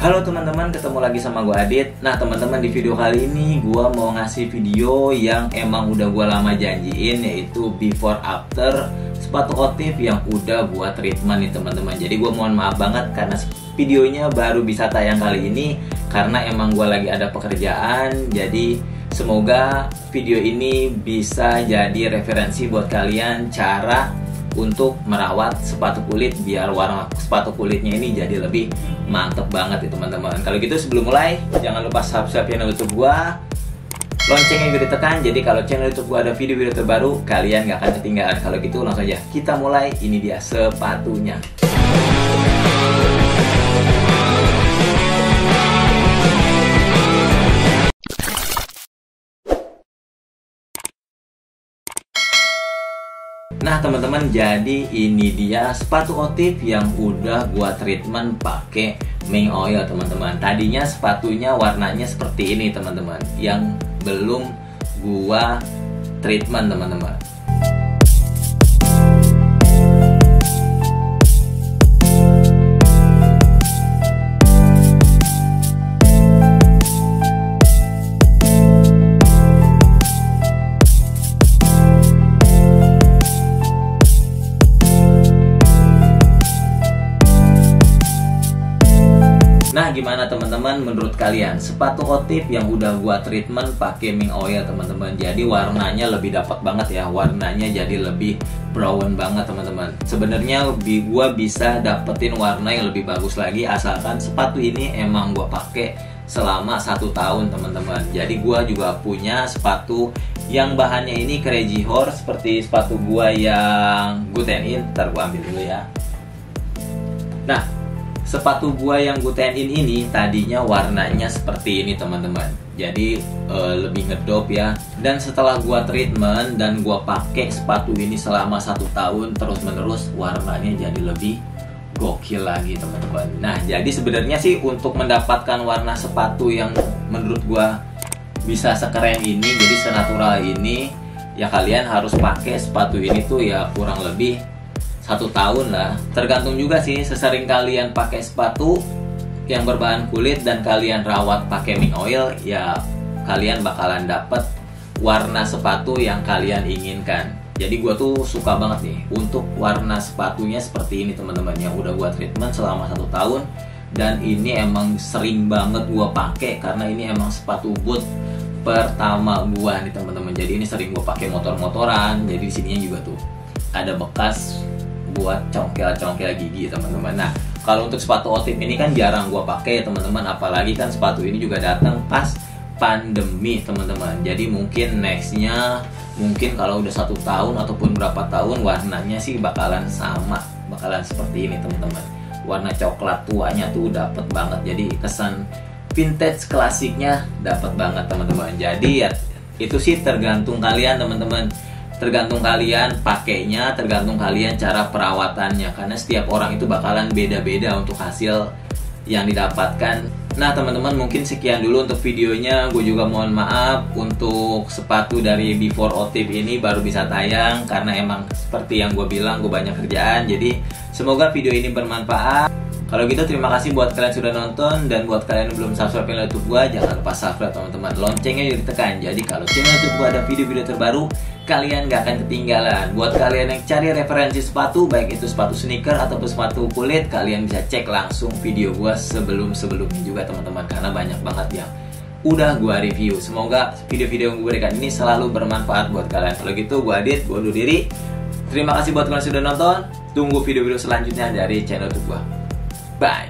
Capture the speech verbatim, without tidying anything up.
Halo teman-teman, ketemu lagi sama gue Adit. Nah teman-teman, di video kali ini gue mau ngasih video yang emang udah gue lama janjiin, yaitu before after sepatu Otiv yang udah gue treatment nih teman-teman. Jadi gue mohon maaf banget karena videonya baru bisa tayang kali ini, karena emang gue lagi ada pekerjaan. Jadi semoga video ini bisa jadi referensi buat kalian cara untuk merawat sepatu kulit biar warna sepatu kulitnya ini jadi lebih mantep banget ya teman-teman. Kalau gitu sebelum mulai, jangan lupa subscribe channel YouTube gua, loncengnya juga ditekan, jadi kalau channel YouTube gua ada video-video terbaru kalian gak akan ketinggalan. Kalau gitu langsung aja kita mulai. Ini dia sepatunya. Nah teman-teman, jadi ini dia sepatu Otiv yang udah gua treatment pakai Mink Oil teman-teman. Tadinya sepatunya warnanya seperti ini teman-teman, yang belum gua treatment teman-teman. Nah, gimana teman-teman menurut kalian sepatu Otiv yang udah gua treatment pakai Mink Oil teman-teman? Jadi warnanya lebih dapat banget ya, warnanya jadi lebih brown banget teman-teman. Sebenarnya gua bisa dapetin warna yang lebih bagus lagi asalkan sepatu ini emang gua pakai selama satu tahun teman-teman. Jadi gua juga punya sepatu yang bahannya ini Crazy Horse seperti sepatu gua yang gutenin. Ntar gua ambil dulu ya. Nah, sepatu gua yang gue tenin ini tadinya warnanya seperti ini teman-teman. Jadi e, lebih ngedop ya. Dan setelah gua treatment dan gua pakai sepatu ini selama satu tahun terus-menerus, warnanya jadi lebih gokil lagi teman-teman. Nah jadi sebenarnya sih untuk mendapatkan warna sepatu yang menurut gua bisa sekeren ini, jadi senatural ini, ya kalian harus pakai sepatu ini tuh ya kurang lebih satu tahun lah. Tergantung juga sih sesering kalian pakai sepatu yang berbahan kulit dan kalian rawat pakai Mink Oil, ya kalian bakalan dapet warna sepatu yang kalian inginkan. Jadi gue tuh suka banget nih untuk warna sepatunya seperti ini teman-teman, yang udah gue treatment selama satu tahun. Dan ini emang sering banget gue pakai karena ini emang sepatu boot pertama gue nih teman-teman. Jadi ini sering gue pakai motor-motoran. Jadi disininya juga tuh ada bekas buat congkel-congkel gigi teman-teman. Nah kalau untuk sepatu Otiv ini kan jarang gua pakai ya teman-teman, apalagi kan sepatu ini juga datang pas pandemi teman-teman. Jadi mungkin nextnya, mungkin kalau udah satu tahun ataupun berapa tahun, warnanya sih bakalan sama, bakalan seperti ini teman-teman. Warna coklat tuanya tuh dapet banget, jadi kesan vintage klasiknya dapet banget teman-teman. Jadi ya itu sih tergantung kalian teman-teman, tergantung kalian pakainya, tergantung kalian cara perawatannya, karena setiap orang itu bakalan beda-beda untuk hasil yang didapatkan. Nah teman-teman, mungkin sekian dulu untuk videonya. Gue juga mohon maaf untuk sepatu dari before Otiv ini baru bisa tayang karena emang seperti yang gue bilang, gue banyak kerjaan. Jadi semoga video ini bermanfaat. Kalau gitu terima kasih buat kalian sudah nonton, dan buat kalian yang belum subscribe channel YouTube gue, jangan lupa subscribe teman-teman, loncengnya juga ditekan. Jadi kalau channel YouTube gue ada video-video terbaru, kalian gak akan ketinggalan. Buat kalian yang cari referensi sepatu, baik itu sepatu sneaker ataupun sepatu kulit, kalian bisa cek langsung video gua sebelum-sebelumnya juga teman-teman, karena banyak banget yang udah gua review. Semoga video-video yang gue berikan ini selalu bermanfaat buat kalian. Kalau gitu gua Adit, gua undur diri. Terima kasih buat kalian sudah nonton. Tunggu video-video selanjutnya dari channel YouTube gua. Bye.